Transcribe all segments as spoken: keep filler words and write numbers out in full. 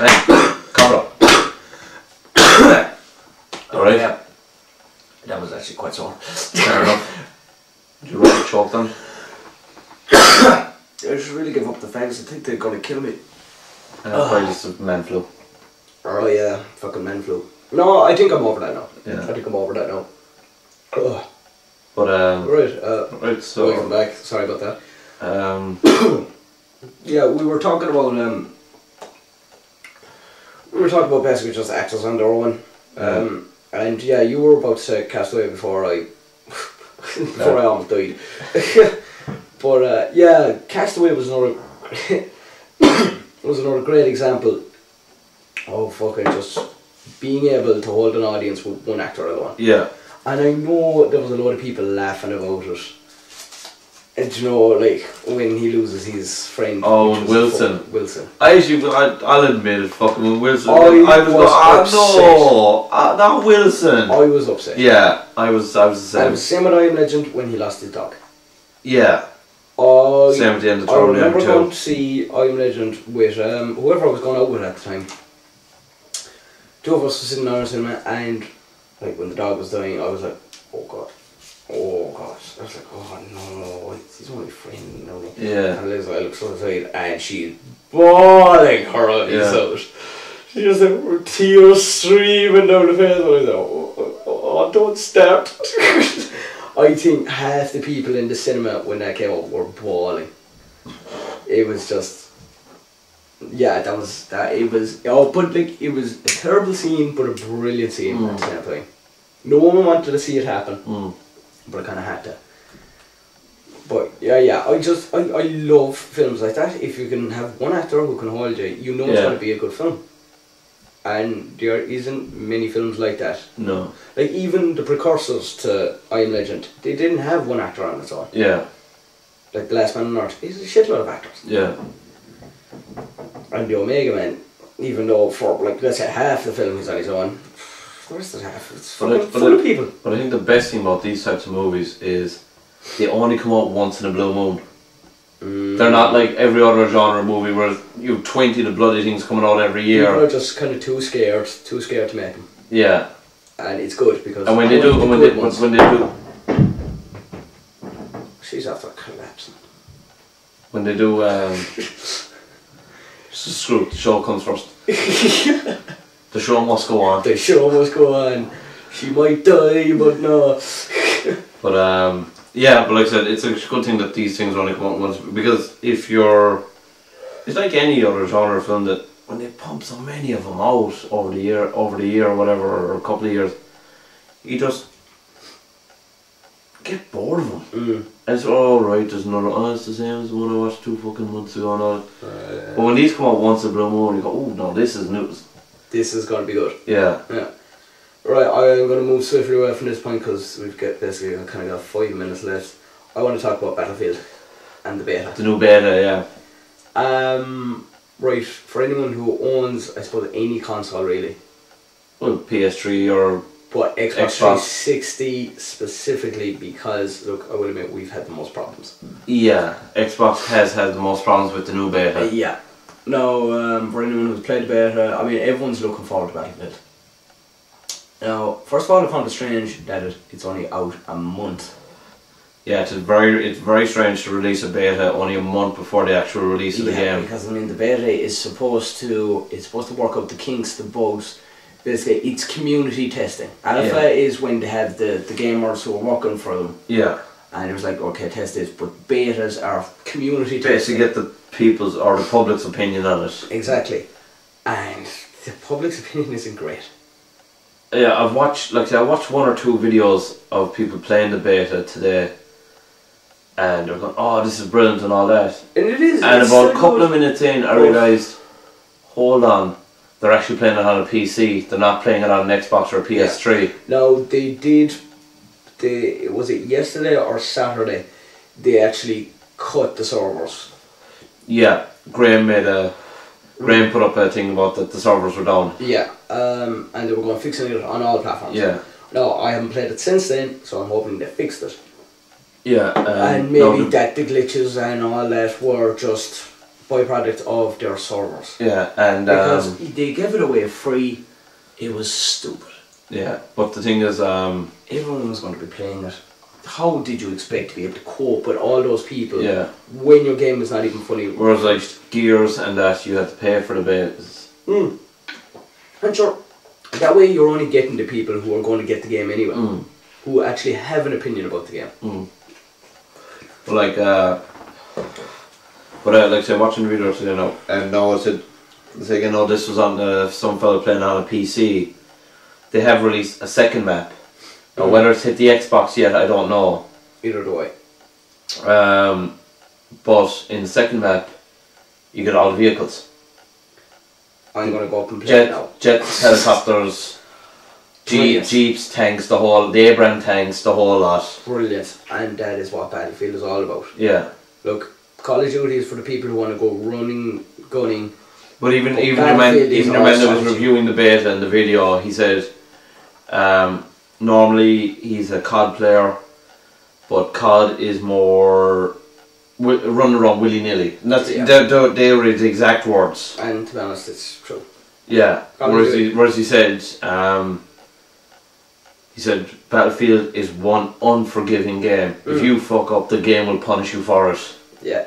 Right. Cover up. Alright. Yeah. That was actually quite sore. Fair enough. Do you want to chalk them? I should really give up the fans. I think they're going to kill me. And uh, probably just man flu. Oh yeah, fucking man flu. No, I think I'm over that now. Yeah. I think I'm over that now. Ugh. But um. Right. Uh, right. So. Welcome back. Sorry about that. Um. Yeah, we were talking about um. We were talking about basically just actors on their own. Um. Yeah. And yeah, you were about to say Castaway before I. before no. I almost died. But uh, yeah, Castaway was another. was another great example. Oh fucking just being able to hold an audience with one actor alone. Yeah. And I know there was a lot of people laughing about it. And you know, like when he loses his friend. Oh, and Wilson. Wilson. I actually, I, I'll admit it. Fucking when Wilson. I, I was, was like, upset. Oh, no, uh, not Wilson. I was upset. Yeah, I was. I was the same. I was same with I Am Legend when he lost his dog. Yeah. I, same at the end of the I remember going to see I Am Legend with um, whoever I was going out with at the time. Two of us were sitting in our cinema and. Like when the dog was dying, I was like, oh god, oh gosh. I was like, oh no, he's only friend. No, no. Yeah. And Liz, I looked so excited, and she's bawling her eyes yeah. out. She just like tears streaming down the face. I was like, oh, oh, oh don't stop. I think half the people in the cinema when that came out were bawling. It was just, yeah, that was that. It was oh, but like it was a terrible scene, but a brilliant scene mm. at the same time. No one wanted to see it happen, mm. but I kind of had to. But yeah, yeah, I just I, I love films like that. If you can have one actor who can hold you, you know yeah. it's gonna be a good film. And there isn't many films like that. No, like even the precursors to I Am Legend, they didn't have one actor on its own. Yeah, like The Last Man on Earth, there's a shitload of actors. Yeah. And The Omega Man, even though for like let's say half the film is on his own, of course there's half. It's full, but of, but full it, of people. But I think the best thing about these types of movies is they only come out once in a blue moon. Mm. They're not like every other genre movie where you have twenty of the bloody things coming out every year. People are just kind of too scared, too scared to make them. Yeah. And it's good because. And when they do, when they when they do, she's after collapsing. When they do. Um, Screw it, the show comes first. The show must go on. The show must go on. She might die, but no. But um, yeah, but like I said, it's a good thing that these things only come out once, because if you're, it's like any other genre film that when they pump so many of them out over the year, over the year or whatever, or a couple of years, you just get bored of them. Mm. And it's all right. There's another. Oh, it's the same as the one I watched two fucking months ago. And all. Uh, but when these come out once a blue moon, you go, oh no, this is news. This is gonna be good. Yeah. Yeah. Right. I'm gonna move swiftly away from this point because we've got basically kind of got five minutes left. I want to talk about Battlefield and the beta. The new beta, yeah. Um. Right. For anyone who owns, I suppose, any console really. Well, P S three or. But Xbox, Xbox three sixty specifically because, look, I will admit we've had the most problems. Yeah, Xbox has had the most problems with the new beta. Uh, yeah. Now, um, for anyone who's played the beta, I mean, everyone's looking forward to Battlefield. Now, first of all, I found it strange that it, it's only out a month. Yeah, it's very, it's very strange to release a beta only a month before the actual release of yeah, the game. Because, I mean, the beta is supposed to, it's supposed to work out the kinks, the bugs. Basically, it's community testing. Alpha yeah. is when they have the, the gamers who are working for them. Yeah. And it was like, okay, test this, but betas are community testing. Basically, get the people's or the public's opinion on it. Exactly. And the public's opinion isn't great. Yeah, I've watched, like, I watched one or two videos of people playing the beta today, and they're going, oh, this is brilliant and all that. And it is. And about so a couple good. of minutes in, I realised, hold on. They're actually playing it on a P C. They're not playing it on an Xbox or a P S three. Yeah. No, they did. They was it yesterday or Saturday? They actually cut the servers. Yeah, Graham made a. Graham put up a thing about that the servers were down. Yeah, um, and they were going fixing it on all platforms. Yeah. No, I haven't played it since then, so I'm hoping they fixed it. Yeah. Um, and maybe no, that the glitches and all that were just byproduct of their servers. Yeah, and because um, they gave it away free, it was stupid. Yeah, but the thing is, um, everyone was going to be playing it. How did you expect to be able to cope with all those people yeah. when your game was not even fully? Whereas like Gears and that, you had to pay for the base. Mm. And sure, that way you're only getting the people who are going to get the game anyway, mm. who actually have an opinion about the game. Mm. But like, uh, but uh, like I said, watching the video today, you know, and now I said, like, you know, this was on uh, some fellow playing on a P C. They have released a second map. Or whether it's hit the Xbox yet, I don't know. Either do I. Um, but in the second map, you get all the vehicles. I'm going to go up and play Jet, now. Jets, helicopters, Jeep, jeeps, tanks, the whole, the Abrams tanks, the whole lot. Brilliant. And that is what Battlefield is all about. Yeah. Look, Call of Duty is for the people who want to go running, gunning. But even but even the man, even the man that was reviewing the beta and the video, he said... Um, normally he's a C O D player, but C O D is more run around willy-nilly. Yeah. They, they were the exact words. And to be honest, it's true. Yeah, whereas he, whereas he said, um, he said Battlefield is one unforgiving game. Mm. If you fuck up, the game will punish you for it. Yeah,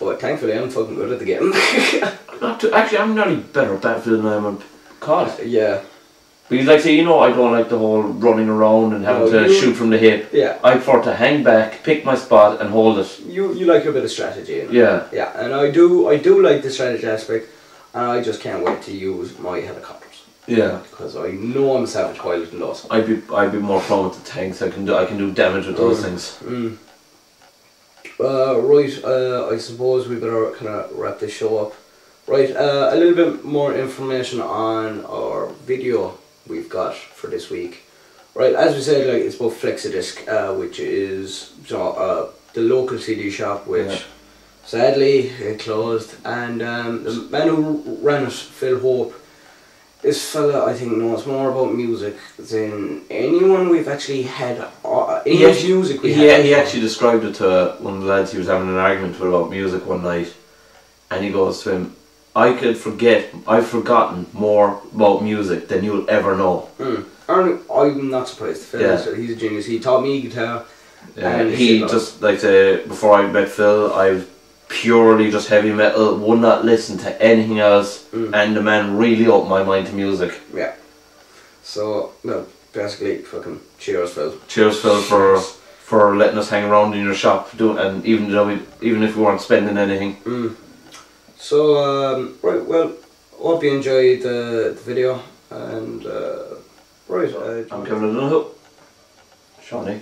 but thankfully I'm fucking good at the game. I'm not too, actually, I'm nearly better at Battlefield than I am at C O D. Uh, yeah. Because like I say, you know, I don't like the whole running around and having no, to you, shoot from the hip. Yeah. I prefer to hang back, pick my spot and hold it. You you like a bit of strategy. You know? Yeah. Yeah, and I do I do like the strategy aspect, and I just can't wait to use my helicopters. Yeah. Because I know I'm a savage pilot and lost. I'd be I'd be more prone with the tanks. I can do I can do damage with those mm. things. Mm. Uh, right, uh, I suppose we better kinda wrap this show up. Right, uh, a little bit more information on our video we've got for this week. Right, as we said, like, it's about Flexidisc, uh, which is uh, the local C D shop, which yeah. sadly it closed, and um, the man who ran it, Phil Hope, this fella I think knows more about music than anyone we've actually had, uh, any he actually, music we he, had. He actually described it to one of the lads he was having an argument with about music one night, and he goes to him, I could forget, I've forgotten more about music than you'll ever know. Mm. I'm not surprised. Phil, yeah. He's a genius. He taught me guitar. Yeah. And he just, like, uh, before I met Phil, I've purely just heavy metal, would not listen to anything else, mm. and the man really opened my mind to music. Yeah. So, no, basically, fucking cheers, Phil. Cheers, Phil, for for letting us hang around in your shop, doing, and even though we, even if we weren't spending anything. Mm. So, um, right, well, hope you enjoyed uh, the video, and, uh, right, uh, I'm Kevin O'Donohue. Seanny.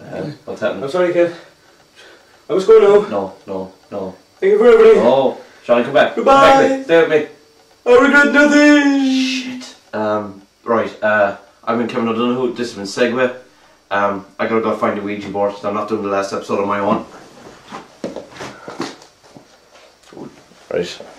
Uh, what's happening? I'm sorry, kid. I must go now. No, no, no. Thank you for everything. No, Seanny, come back. Goodbye. Come back, stay with me. I regret nothing. Shit. Um, right, uh, I've been Kevin O'Donohue. This has been Segway. Um, I gotta go find the Ouija board, so I'm not doing the last episode on my own. Right.